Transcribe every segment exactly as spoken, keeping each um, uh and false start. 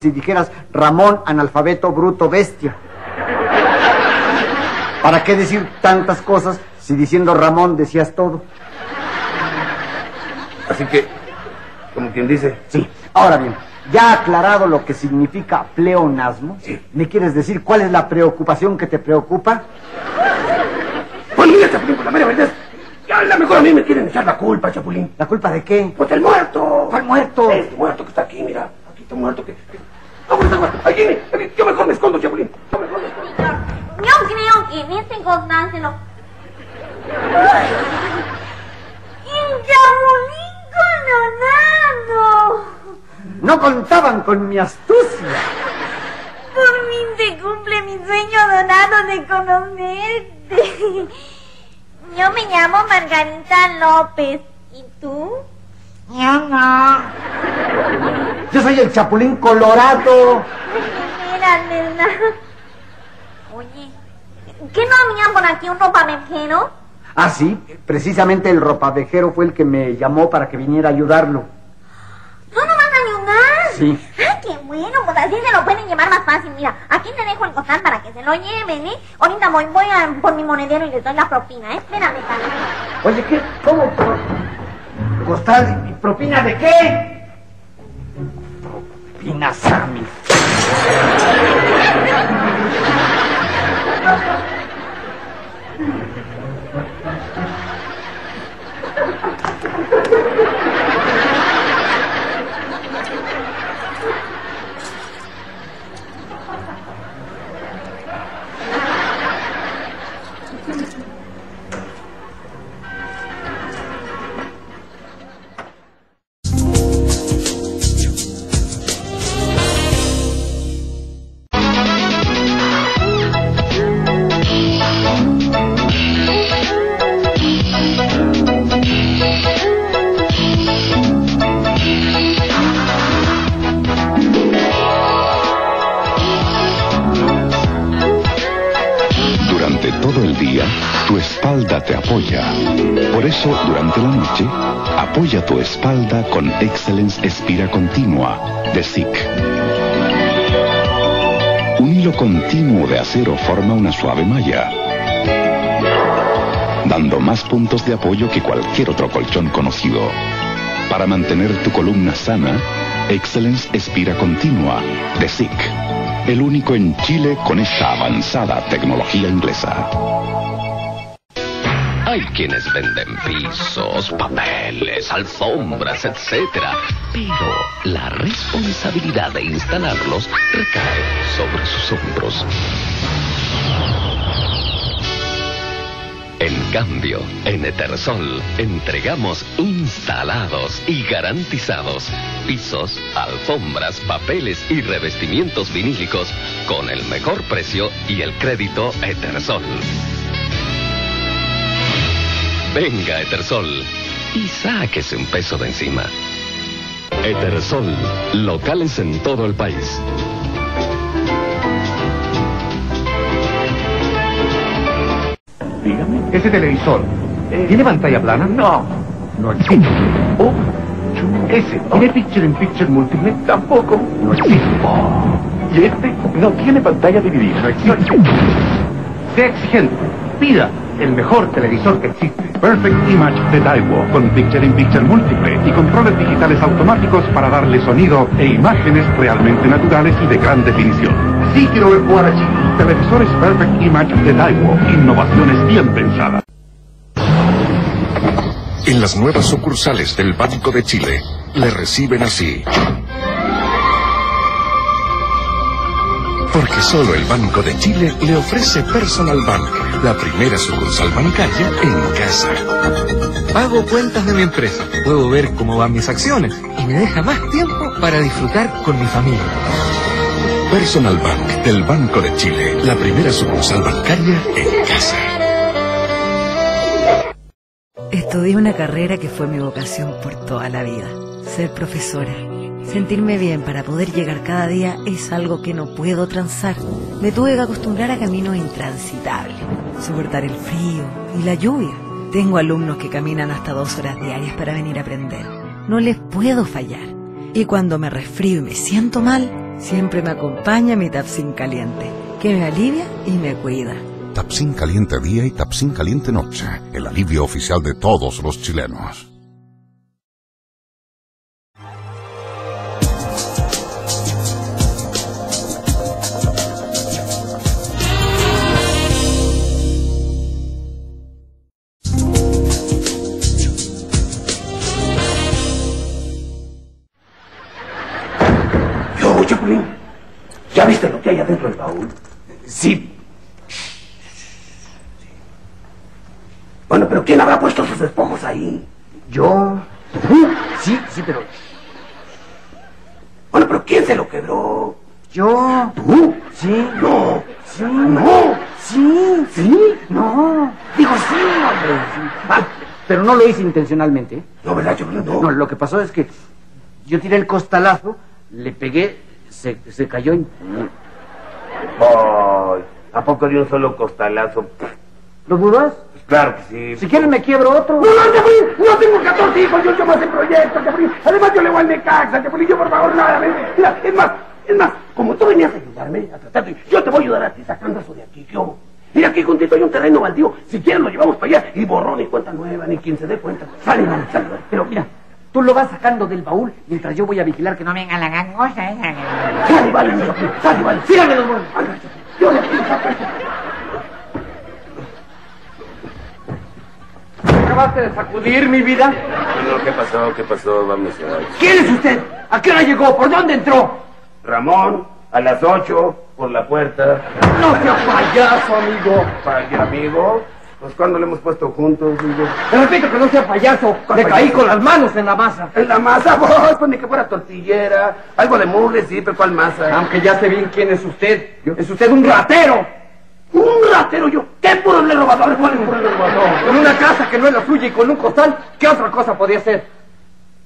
Si dijeras Ramón, analfabeto, bruto, bestia. ¿Para qué decir tantas cosas si diciendo Ramón decías todo? Así que, como quien dice. Sí, ahora bien, ya aclarado lo que significa pleonasmo, sí. ¿Me quieres decir cuál es la preocupación que te preocupa? Pues mira, Chapulín, por la mera verdad, a lo mejor a mí me quieren echar la culpa, Chapulín. ¿La culpa de qué? Pues el muerto. ¿Cuál muerto? Este muerto que está aquí, mira, aquí está muerto que... ¡No, está muerto! ¡Ay, Jimmy! Yo mejor me escondo, Chapulín. Yo mejor me escondo. Yo creo que en este constante no... ¡En Chapulín Colorado! No contaban con mi astucia. Por mí se cumple mi sueño dorado de conocerte. Yo me llamo Margarita López. ¿Y tú? Yo no. Yo soy el Chapulín Colorado. Mira, ¿verdad? Oye, ¿qué no había por aquí un ropavejero? Ah, sí, precisamente el ropavejero fue el que me llamó para que viniera a ayudarlo. ¿No nos van a ayudar? Sí. ¡Ay, qué bueno! Pues así se lo pueden llevar más fácil. Mira, aquí te dejo el costal para que se lo lleven, ¿eh? Ahorita voy, voy a, por mi monedero y les doy la propina, ¿eh? Espérame, Carlos. Oye, ¿qué? ¿Cómo? ¿Costal y propina de qué? Propina, Sammy. Durante la noche, apoya tu espalda con Excellence Espira Continua de S I C. Un hilo continuo de acero forma una suave malla, dando más puntos de apoyo que cualquier otro colchón conocido. Para mantener tu columna sana, Excellence Espira Continua de S I C, el único en Chile con esta avanzada tecnología inglesa. Hay quienes venden pisos, papeles, alfombras, etcétera, pero la responsabilidad de instalarlos recae sobre sus hombros. En cambio, en Etersol entregamos instalados y garantizados pisos, alfombras, papeles y revestimientos vinílicos con el mejor precio y el crédito Etersol. Venga, Etersol, y sáquese un peso de encima. Etersol, locales en todo el país. Dígame. Ese televisor, eh, ¿tiene pantalla plana? No, no existe. Oh, ese, ¿tiene picture in picture múltiple? Tampoco. No existe. Oh. Y este, no tiene pantalla dividida. No existe. No existe. Sea exigente, pida el mejor televisor que existe. Perfect Image de Daewoo, con Picture in Picture múltiple y controles digitales automáticos para darle sonido e imágenes realmente naturales y de gran definición. Sí quiero ver jugar allí. Televisores Perfect Image de Daewoo, innovaciones bien pensadas. En las nuevas sucursales del Banco de Chile, le reciben así. Porque solo el Banco de Chile le ofrece Personal Bank, la primera sucursal bancaria en casa. Pago cuentas de mi empresa, puedo ver cómo van mis acciones y me deja más tiempo para disfrutar con mi familia. Personal Bank del Banco de Chile, la primera sucursal bancaria en casa. Estudié una carrera que fue mi vocación por toda la vida, ser profesora. Sentirme bien para poder llegar cada día es algo que no puedo transar. Me tuve que acostumbrar a caminos intransitables, soportar el frío y la lluvia. Tengo alumnos que caminan hasta dos horas diarias para venir a aprender. No les puedo fallar. Y cuando me resfrío y me siento mal, Siempre me acompaña mi Tapsín Caliente, que me alivia y me cuida. Tapsín Caliente día y Tapsín Caliente noche, el alivio oficial de todos los chilenos. Chapulín, ¿ya viste lo que hay adentro del baúl? Sí. Bueno, pero ¿quién habrá puesto sus despojos ahí? Yo. Sí, sí, pero... Bueno, pero ¿quién se lo quebró? Yo. ¿Tú? Sí. No. Sí. No. Sí. Sí. No. Digo sí, hombre. Sí. Ah, pero no lo hice intencionalmente, ¿eh? No, ¿verdad, Chapulín? No. No, lo que pasó es que yo tiré el costalazo, le pegué... Se, se cayó y... Oh, ¿a poco dio un solo costalazo? ¿Lo dudas? Pues claro que sí. Si quieren me quiebro otro. ¡No, no, Chapulín! ¡No tengo catorce hijos! ¡Yo llevo ese proyecto, Chapulín! Además yo le voy al Necaxa, Chapulín. Yo, por favor, nada, ven. Mira, es más, es más, como tú venías a ayudarme, a tratarte, yo te voy a ayudar a ti sacando eso de aquí, yo. Mira, aquí juntito hay un terreno baldío. Si quieren lo llevamos para allá y borrón y cuenta nueva, ni quien se dé cuenta. Sale, vale, sale, vale. Pero mira... Tú lo vas sacando del baúl mientras yo voy a vigilar que no me venga la gangosa, ¿eh? ¡Sale, vale, mi Chapulín! ¡Sale, vale! ¡Síganme los bolos! ¡Yo le pido esa presa! ¿Acabaste de sacudir mi vida? No, ¿qué pasó? ¿Qué pasó? Vamos a... ¿Quién es usted? ¿A qué hora llegó? ¿Por dónde entró? Ramón, a las ocho, por la puerta. ¡No sea payaso, amigo! ¿Payaso, amigo? Pues cuando le hemos puesto juntos, digo. Te repito que no sea payaso. Le payaso? Caí con las manos en la masa. ¿En la masa? Vos, pues ni que fuera tortillera. Algo de mugre, sí, pero ¿cuál masa? Aunque ya sé bien quién es usted. ¿Yo? Es usted un ratero. ¿Un ratero yo? ¿Qué puro le robado? A ver, ¿cuál es puro le robado? Con una casa que no es la suya y con un costal, ¿qué otra cosa podía ser?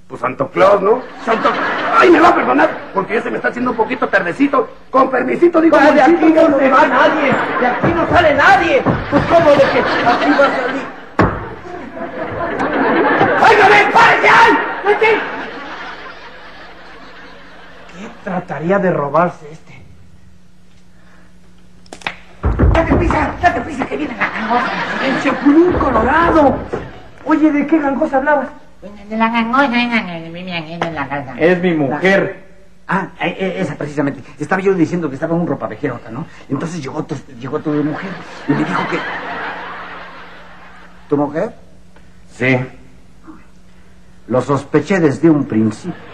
Pues Santo Claus, ¿no? Santo Claus. ¡Ay, me va a perdonar! Porque ya se me está haciendo un poquito tardecito. Con permisito, digo... Pues de aquí no se va nadie. De aquí no sale nadie. Pues cómo de que aquí va a salir. ¡Ay, no me párese! ¡Ay! ¡Vete! ¿Qué trataría de robarse este? ¡Date prisa! ¡Date prisa que viene la gangosa! ¡El Chapulín Colorado! Oye, ¿de qué gangosa hablabas? De la gangosa, en la casa. Es mi mujer. Ah, esa precisamente. Estaba yo diciendo que estaba un ropavejero acá, ¿no? Entonces llegó tu, llegó tu mujer y me dijo que... ¿Tu mujer? Sí. Lo sospeché desde un principio.